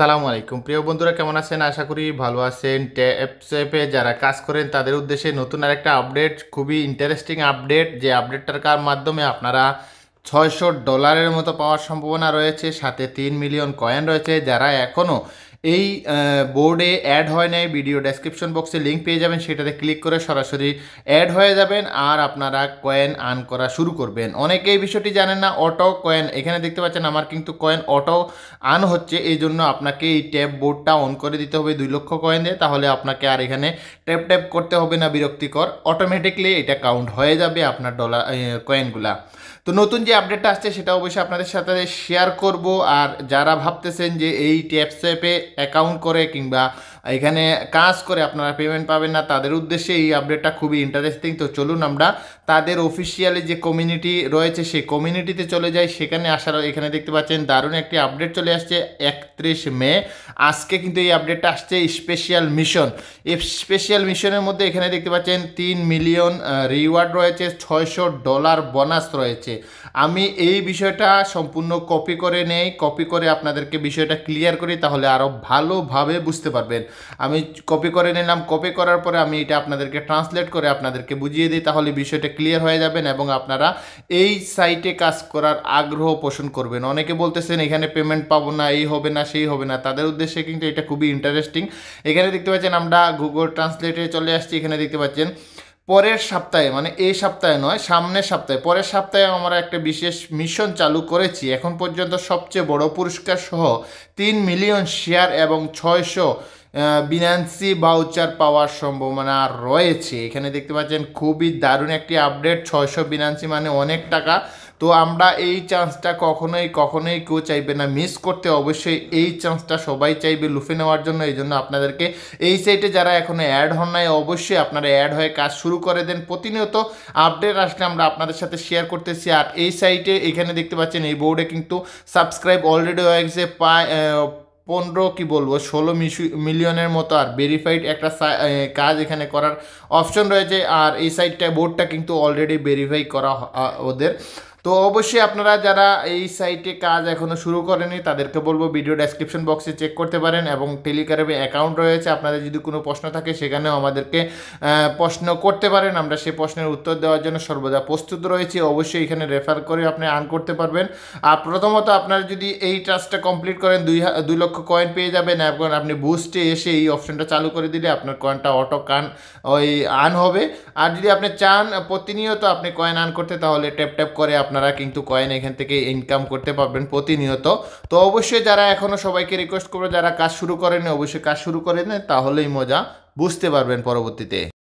সালামু আলাইকুম প্রিয় বন্ধুরা, কেমন আছেন? আশা করি ভালো আছেন। ট্যাপসঅ্যাপে যারা কাজ করেন তাদের উদ্দেশ্যে নতুন আরেকটা আপডেট, খুবই ইন্টারেস্টিং আপডেট, যে আপডেটটার মাধ্যমে আপনারা $600 মতো পাওয়ার সম্ভাবনা রয়েছে। সাথে 3 মিলিয়ন কয়েন রয়েছে। যারা এখনও এই বোর্ডে অ্যাড হয় নাই, ভিডিও ডেসক্রিপশন বক্সে লিঙ্ক পেয়ে যাবেন, সেটাতে ক্লিক করে সরাসরি অ্যাড হয়ে যাবেন আর আপনারা কয়েন আর্ন করা শুরু করবেন। অনেকে এই বিষয়টি জানেন না, অটো কয়েন এখানে দেখতে পাচ্ছেন আমার কিন্তু কয়েন অটো আর্ন হচ্ছে। এই জন্য আপনাকে এই ট্যাব বোর্ডটা অন করে দিতে হবে 2 লক্ষ কয়েন দিয়ে, তাহলে আপনাকে আর এখানে ট্যাপ করতে হবে না, বিরক্তিকর। অটোমেটিকলি এটা কাউন্ট হয়ে যাবে আপনার ডলার কয়েনগুলা। তো নতুন যে আপডেটটা আসছে সেটা অবশ্যই আপনাদের সাথে শেয়ার করব। আর যারা ভাবতেছেন যে এই ট্যাপসঅ্যাপে অ্যাকাউন্ট করে কিংবা এখানে কাজ করে আপনারা পেমেন্ট পাবেন না, তাদের উদ্দেশ্যে এই আপডেটটা খুবই ইন্টারেস্টিং। তো চলুন আমরা তাদের অফিসিয়ালি যে কমিউনিটি রয়েছে সেই কমিউনিটিতে চলে যাই। সেখানে আসার এখানে দেখতে পাচ্ছেন দারুণ একটি আপডেট চলে আসছে 31 মে, আজকে কিন্তু এই আপডেটটা আসছে। স্পেশাল মিশন, এই স্পেশাল মিশনের মধ্যে এখানে দেখতে পাচ্ছেন 3 মিলিয়ন রিওয়ার্ড রয়েছে, $600 বোনাস রয়েছে। আমি এই বিষয়টা সম্পূর্ণ কপি করে নেই, কপি করে আপনাদেরকে বিষয়টা ক্লিয়ার করি, তাহলে আরও ভালোভাবে বুঝতে পারবেন। আমি কপি করে নিলাম, কপি করার পরে আমি এটা আপনাদেরকে ট্রান্সলেট করে আপনাদেরকে বুঝিয়ে দিই, তাহলে বিষয়টা ক্লিয়ার হয়ে যাবেন এবং আপনারা এই সাইটে কাজ করার আগ্রহ পোষণ করবেন। অনেকে বলতেছেন এখানে পেমেন্ট পাবো না, এই হবে না, সেই হবে না, তাদের উদ্দেশ্যে কিন্তু এটা খুবই ইন্টারেস্টিং। এখানে দেখতে পাচ্ছেন আমরা গুগল ট্রান্সলেটে চলে আসছি। এখানে দেখতে পাচ্ছেন পরের সপ্তাহে, মানে এই সপ্তাহে নয়, সামনের সপ্তাহে, পরের সপ্তাহে আমরা একটা বিশেষ মিশন চালু করেছি। এখন পর্যন্ত সবচেয়ে বড় পুরস্কার সহ 3 মিলিয়ন শেয়ার এবং 600 বিনান্সি ভাউচার পাওয়ার সম্ভাবনা রয়েছে। এখানে দেখতে পাচ্ছেন খুবই দারুণ একটি আপডেট। 600 বিনান্সি মানে অনেক টাকা। তো আমরা এই চান্সটা কখনোই কেউ চাইবে না মিস করতে। অবশ্যই এই চান্সটা সবাই চাইবে লুফে নেওয়ার জন্য। এই জন্য আপনাদেরকে এই সাইটে যারা এখনও অ্যাড হন নাই, অবশ্যই আপনারা অ্যাড হয়ে কাজ শুরু করে দেন। প্রতিনিয়ত আপডেট আসলে আমরা আপনাদের সাথে শেয়ার করতেছি। আর এই সাইটে এখানে দেখতে পাচ্ছেন এই বোর্ডে কিন্তু সাবস্ক্রাইব অলরেডি হয়ে গেছে 16 মিলিয়নের মতো। আর ভেরিফাইড একটা কাজ এখানে করার অপশন রয়েছে। আর এই সাইটটা বোর্ডটা কিন্তু অলরেডি ভেরিফাই করা ওদের। তো অবশ্যই আপনারা যারা এই সাইটে কাজ এখনও শুরু করেনি তাদেরকে বলবো ভিডিও ডেসক্রিপশন বক্সে চেক করতে পারেন, এবং টেলিগ্রামে অ্যাকাউন্ট রয়েছে, আপনাদের যদি কোনো প্রশ্ন থাকে সেখানেও আমাদেরকে প্রশ্ন করতে পারেন, আমরা সেই প্রশ্নের উত্তর দেওয়ার জন্য সর্বদা প্রস্তুত রয়েছি। অবশ্যই এখানে রেফার করে আপনি আর্ন করতে পারবেন। আর প্রথমত আপনারা যদি এই টাস্কটা কমপ্লিট করেন 2 লক্ষ কয়েন পেয়ে যাবেন, এবং আপনি বুস্টে এসে এই অপশনটা চালু করে দিলে আপনার কয়েনটা অটো আর্ন হবে। আর যদি আপনি চান প্রতিনিয়ত আপনি কয়েন আর্ন করতে, তাহলে ট্যাপ করে আপনারা কিন্তু কয়েন এখান থেকে ইনকাম করতে পারবেন প্রতিনিয়ত। তো অবশ্যই যারা এখনও সবাইকে রিকোয়েস্ট করবো, যারা কাজ শুরু করেন অবশ্যই কাজ শুরু করেন, তাহলেই মজা বুঝতে পারবেন পরবর্তীতে।